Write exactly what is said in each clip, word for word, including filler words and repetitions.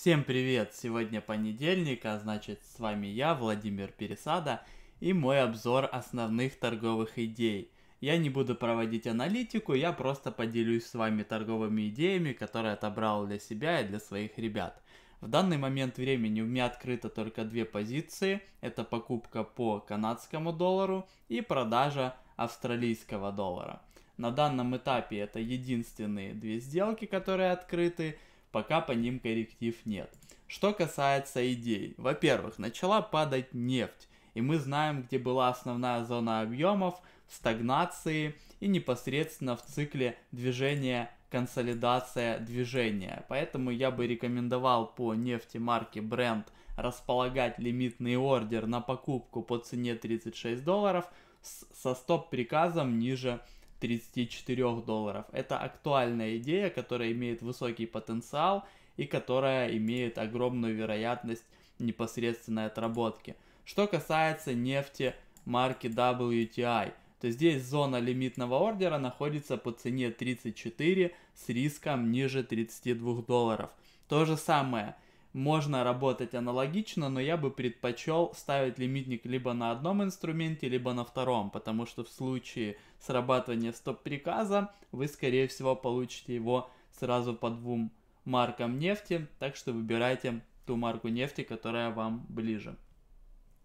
Всем привет! Сегодня понедельник, а значит с вами я, Владимир Пересада, и мой обзор основных торговых идей. Я не буду проводить аналитику, я просто поделюсь с вами торговыми идеями, которые отобрал для себя и для своих ребят. В данный момент времени у меня открыто только две позиции. Это покупка по канадскому доллару и продажа австралийского доллара. На данном этапе это единственные две сделки, которые открыты. Пока по ним корректив нет. Что касается идей. Во-первых, начала падать нефть. И мы знаем, где была основная зона объемов, в стагнации и непосредственно в цикле движения, консолидация движения. Поэтому я бы рекомендовал по нефти марки Brent располагать лимитный ордер на покупку по цене тридцать шесть долларов со стоп-приказом ниже тридцати четырёх долларов. Это актуальная идея, которая имеет высокий потенциал и которая имеет огромную вероятность непосредственной отработки. Что касается нефти марки дабл ю ти ай, то здесь зона лимитного ордера находится по цене тридцать четыре с риском ниже тридцати двух долларов. То же самое. Можно работать аналогично, но я бы предпочел ставить лимитник либо на одном инструменте, либо на втором, потому что в случае срабатывания стоп-приказа вы, скорее всего, получите его сразу по двум маркам нефти, так что выбирайте ту марку нефти, которая вам ближе.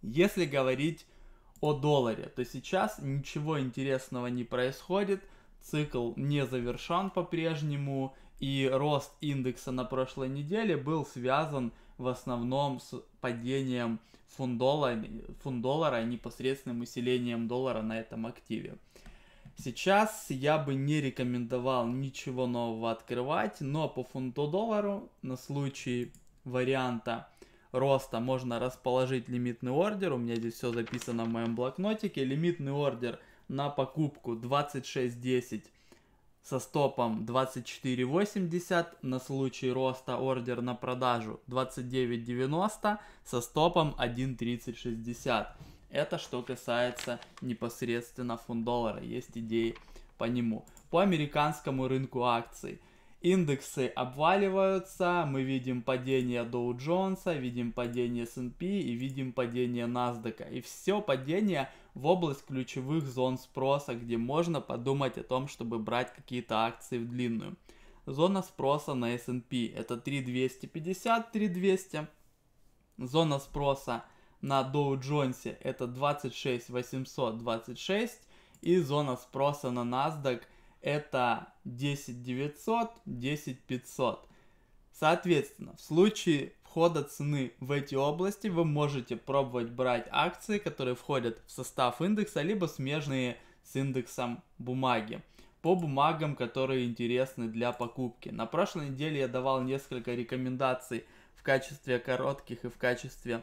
Если говорить о долларе, то сейчас ничего интересного не происходит, цикл не завершен по-прежнему, и рост индекса на прошлой неделе был связан в основном с падением фунт-доллара, фунт-доллара и непосредственным усилением доллара на этом активе. Сейчас я бы не рекомендовал ничего нового открывать, но по фунту-доллару на случай варианта роста можно расположить лимитный ордер. У меня здесь все записано в моем блокнотике. Лимитный ордер на покупку двадцать шесть десять со стопом двадцать четыре восемьдесят, на случай роста ордер на продажу двадцать девять девяносто со стопом один тридцать шестьдесят. Это что касается непосредственно фунт-доллара, есть идеи по нему. По американскому рынку акций. Индексы обваливаются, мы видим падение Доу-Джонса, видим падение эс эн пэ и видим падение Наздока. И все падение в область ключевых зон спроса, где можно подумать о том, чтобы брать какие-то акции в длинную. Зона спроса на эс эн пэ это три тысячи двести пятьдесят - три тысячи двести. Зона спроса на Доу-Джонсе это двадцать шесть восемьсот двадцать шесть. И зона спроса на Nasdaq это десять девятьсот - десять пятьсот. Соответственно, в случае входа цены в эти области вы можете пробовать брать акции, которые входят в состав индекса, либо смежные с индексом бумаги. По бумагам, которые интересны для покупки. На прошлой неделе я давал несколько рекомендаций в качестве коротких и в качестве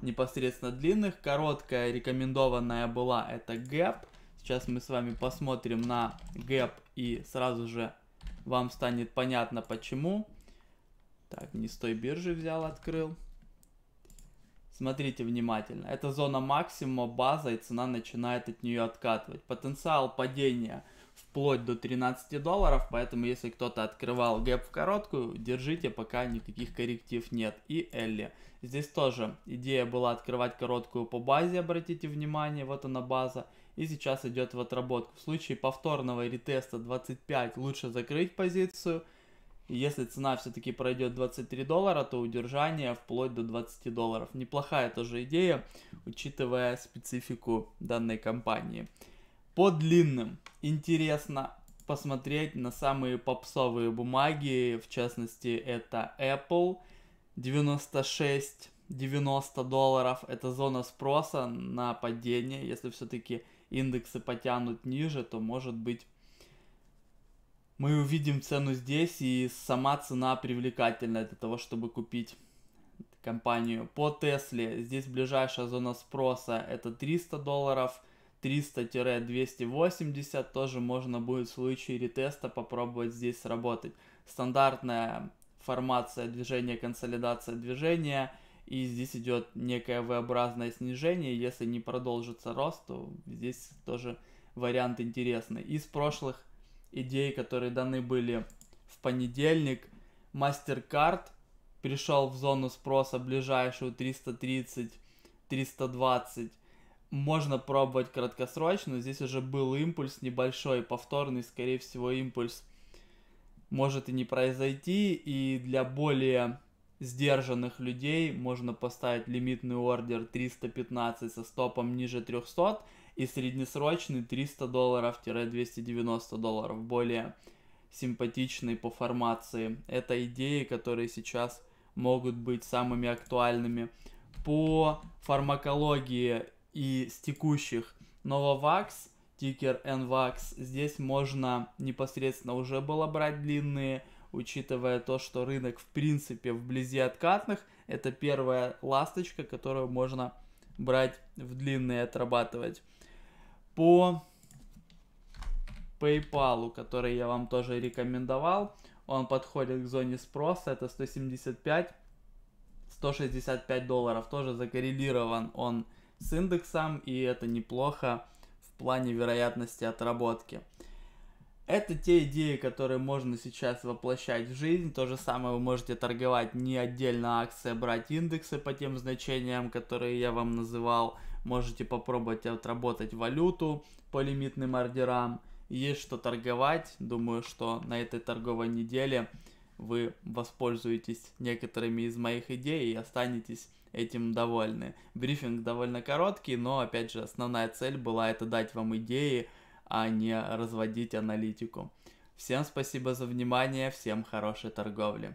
непосредственно длинных. Короткая рекомендованная была это гэп. Сейчас мы с вами посмотрим на гэп и сразу же вам станет понятно почему. Так, не с той биржи взял, открыл. Смотрите внимательно. Это зона максимума, база, и цена начинает от нее откатывать. Потенциал падения вплоть до тринадцати долларов, поэтому если кто-то открывал гэп в короткую, держите, пока никаких корректив нет. И Элли. Здесь тоже идея была открывать короткую по базе, обратите внимание, вот она база. И сейчас идет в отработку. В случае повторного ретеста двадцать пять лучше закрыть позицию. Если цена все-таки пройдет двадцать три доллара, то удержание вплоть до двадцати долларов. Неплохая тоже идея, учитывая специфику данной компании. По длинным интересно посмотреть на самые попсовые бумаги. В частности, это Apple девяносто шесть девяносто долларов. Это зона спроса на падение. Если все-таки индексы потянут ниже, то может быть мы увидим цену здесь, и сама цена привлекательна для того, чтобы купить компанию. По Tesla здесь ближайшая зона спроса это триста долларов, триста - двести восемьдесят, тоже можно будет в случае ретеста попробовать здесь сработать. Стандартная формация движения, консолидация движения. И здесь идет некое V-образное снижение, если не продолжится рост, то здесь тоже вариант интересный. Из прошлых идей, которые даны были в понедельник, Mastercard перешел в зону спроса ближайшую триста тридцать — триста двадцать. Можно пробовать краткосрочно. Здесь уже был импульс небольшой, повторный, скорее всего, импульс может и не произойти. И для более сдержанных людей можно поставить лимитный ордер триста пятнадцать со стопом ниже трёхсот и среднесрочный триста долларов — двести девяносто долларов, более симпатичный по формации. Это идеи, которые сейчас могут быть самыми актуальными. По фармакологии и с текущих Novavax, тикер N V A X, здесь можно непосредственно уже было брать длинные, учитывая то, что рынок в принципе вблизи откатных. Это первая ласточка, которую можно брать в длинные, отрабатывать. По PayPal, который я вам тоже рекомендовал, он подходит к зоне спроса, это сто семьдесят пять — сто шестьдесят пять долларов. Тоже закоррелирован он с индексом, и это неплохо в плане вероятности отработки. Это те идеи, которые можно сейчас воплощать в жизнь. То же самое вы можете торговать не отдельно акции, а брать индексы по тем значениям, которые я вам называл. Можете попробовать отработать валюту по лимитным ордерам. Есть что торговать. Думаю, что на этой торговой неделе вы воспользуетесь некоторыми из моих идей и останетесь этим довольны. Брифинг довольно короткий, но опять же основная цель была это дать вам идеи, а не разводить аналитику. Всем спасибо за внимание, всем хорошей торговли.